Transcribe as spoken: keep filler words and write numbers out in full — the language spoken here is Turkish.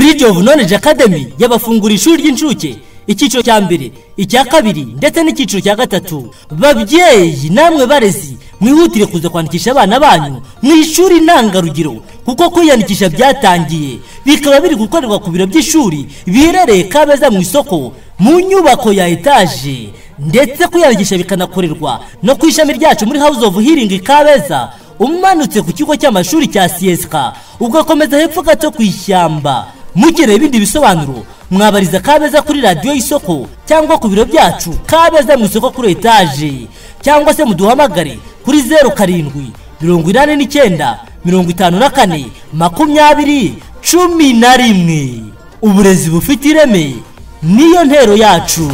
Bridge Knowledge Academy yabafungura ishuri ry'incuke icyiciro cya mbere, icya kabiri ndetse n'icyiciro cya gatatu. Babyeyi namwe barezi, mwihutire kuza kwandikisha abana banyu mu ishuri intangarugero, kuko kwiyandikisha byatangiye bikaba biri gukorerwa ku biro by'ishuri biherereye Kabeza mu isoko mu nyubako ya etaje, ndetse kwiyandikisha bikanakorerwa no ku ishami ryacu muri House of Healing Kabeza, umanutse ku kigo cy'amashuri cya C S K ugakomeza hepfo gato ku ishyamba. Mukeneye ibindi bisobanuro mwabariza Kabeza kuri radio Isoko cyangwa ku biro byacu Kabeza mu isoko kuri etaje, cyangwa se muduhamagare kuri zero karindwi mirongo inani n'icyenda mirongo itanu na kane makumyabiri cumi na rimwe. Uburezi bufite ireme niyo ntero yacu.